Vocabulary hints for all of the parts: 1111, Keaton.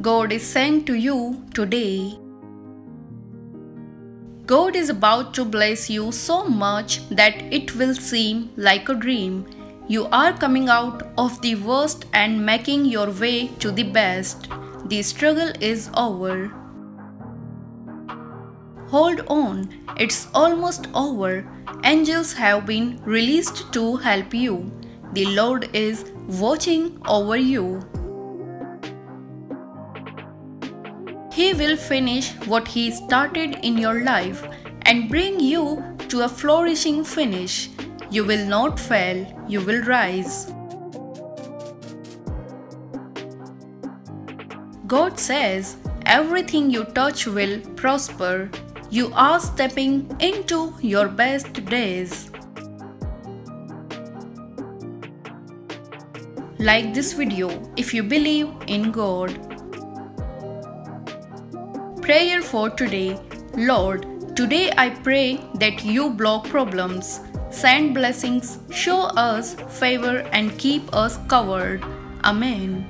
God is saying to you today, God is about to bless you so much that it will seem like a dream. You are coming out of the worst and making your way to the best. The struggle is over. Hold on, it's almost over. Angels have been released to help you. The Lord is watching over you. He will finish what He started in your life and bring you to a flourishing finish. You will not fail, you will rise. God says, everything you touch will prosper. You are stepping into your best days. Like this video if you believe in God. Prayer for today. Lord, today I pray that you block problems, send blessings, show us favor and keep us covered. Amen.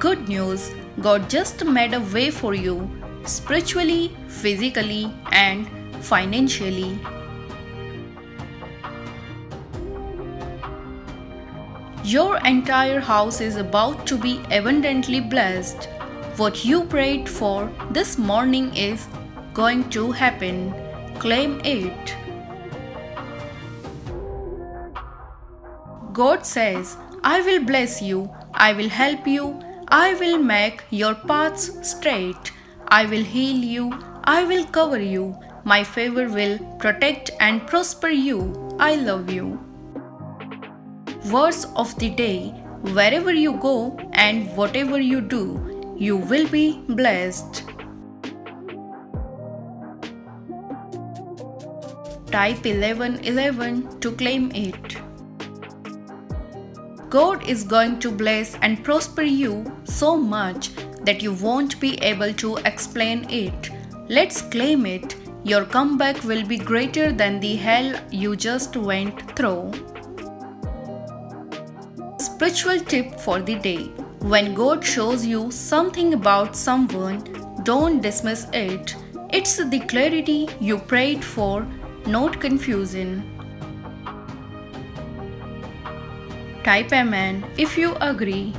Good news, God just made a way for you. Spiritually, physically, and financially. Your entire house is about to be abundantly blessed. What you prayed for this morning is going to happen. Claim it. God says, I will bless you, I will help you, I will make your paths straight. I will heal you, I will cover you, my favor will protect and prosper you, I love you. Words of the day, wherever you go and whatever you do, you will be blessed. Type 1111 to claim it. God is going to bless and prosper you so much that you won't be able to explain it. Let's claim it. Your comeback will be greater than the hell you just went through. Spiritual tip for the day. When God shows you something about someone, don't dismiss it. It's the clarity you prayed for, not confusion. Type Amen if you agree.